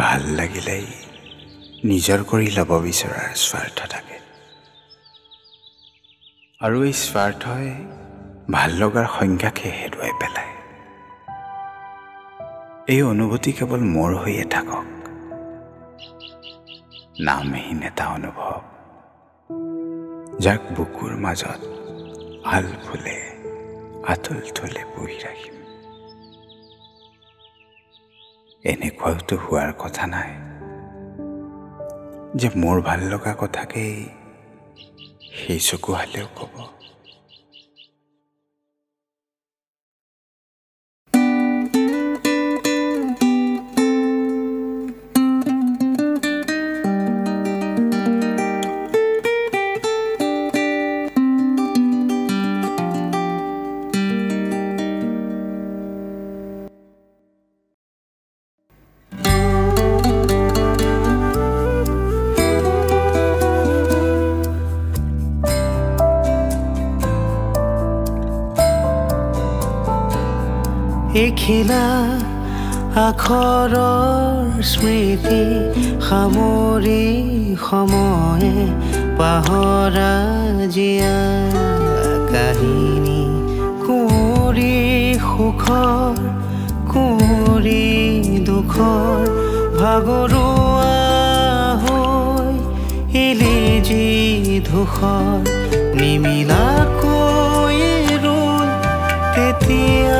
ভাল লাগিলেই নিজৰ কৰি ল'ব বিচৰাৰ স্বাৰ্থ থাকে আৰু এই স্বাৰ্থই ভাল লগাৰ সংখ্যাকে হেৰুৱাই পেলায়। এই অনুভূতি কেৱল মোৰ হৈয়ে থাকক, নামহীন এটা অনুভৱ যাক বুকুৰ মাজত আল ফুলে আতুল থলে বহি ৰাখিম। এনেকুৱাওতো হোৱাৰ কথা নাই যে মোৰ ভাল লগা কথাকেই সেই চকুহালেও ক'ব। এখিলা আখৰৰ স্মৃতি সামৰি সময়ে পাহৰা জীয়া কাহিনী কুঁৱৰী সুখৰ কুঁৱৰী দুখৰ ভাগৰুৱা হৈ ইলিজি ধূসৰ নিমিলাকৈ ৰুল তেতিয়া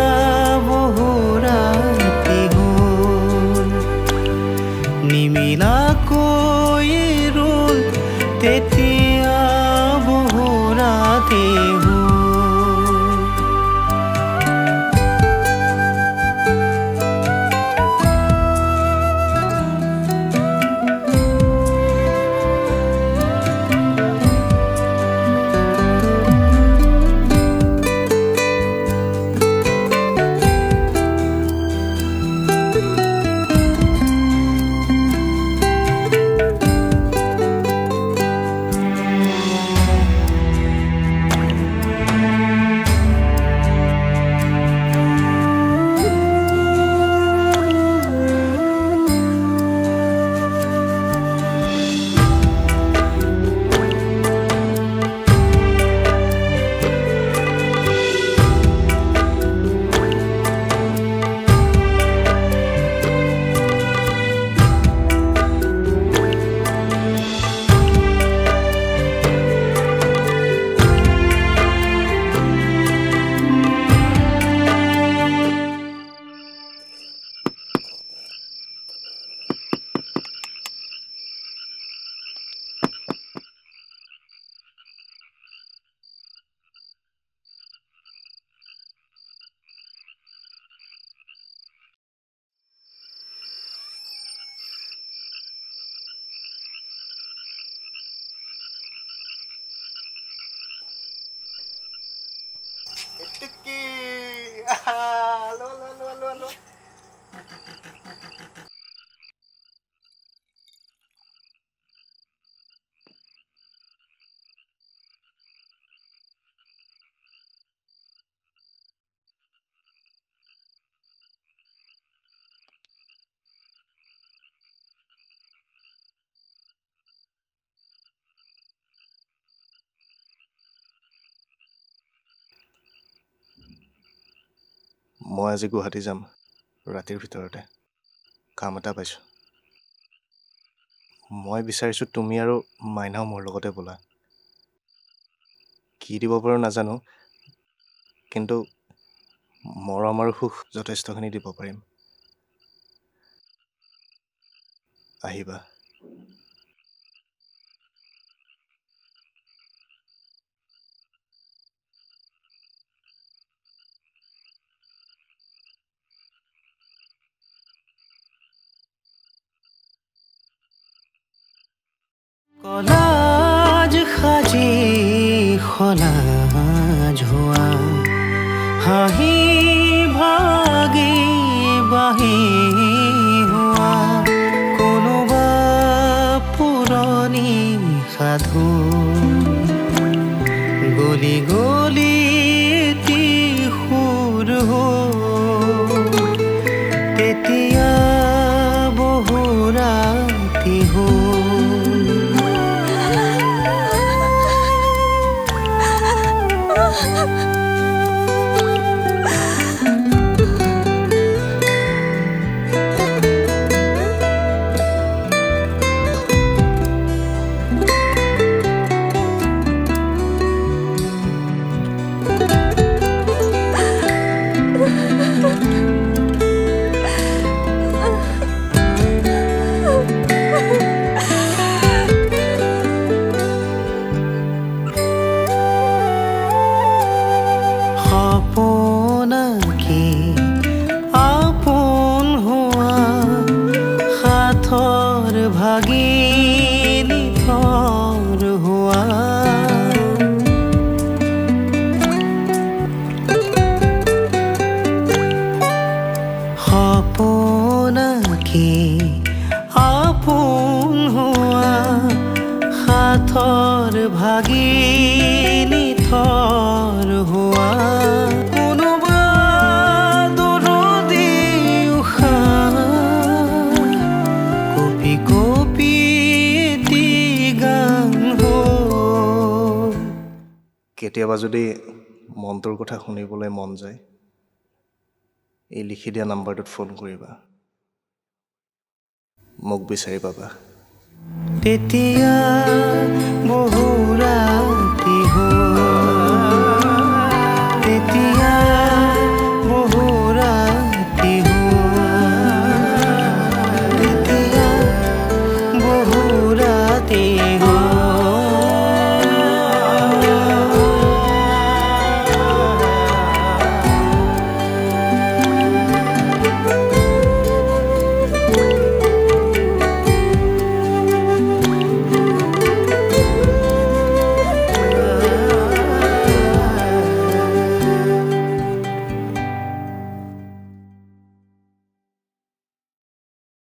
मैं आज गुवाहाटी जाम रातिर भितरते काम एटा पाइछु। मैं बिचारिछु तुमी आरो माइनाओ मोर लगते बोला कि दिब पारो नाजानो, किन्तु मरम आरो सुख जथेष्टखिनि दिब पारिम। आहिबा। लाज खाजी खलाज हुआ हाही भागी बाही हुआ कोनोबा पुरानी साधु गोली गोली ती हुर हो तेती थोर भागिनी थोर हुआ कुनुबा दुरोदी उखा कोपी कोपी ती गान हो केतियाबा जदि মনটোৰ কথা শুনিবলৈ মন যায় এই লিখি দিয়া নাম্বাৰটোত ফোন কৰিবা মোক বিচাৰি পাবা তেতিয়া বহুৰাতি হো তেতিয়া বহুৰাতি হো তেতিয়া বহুৰাতি হো।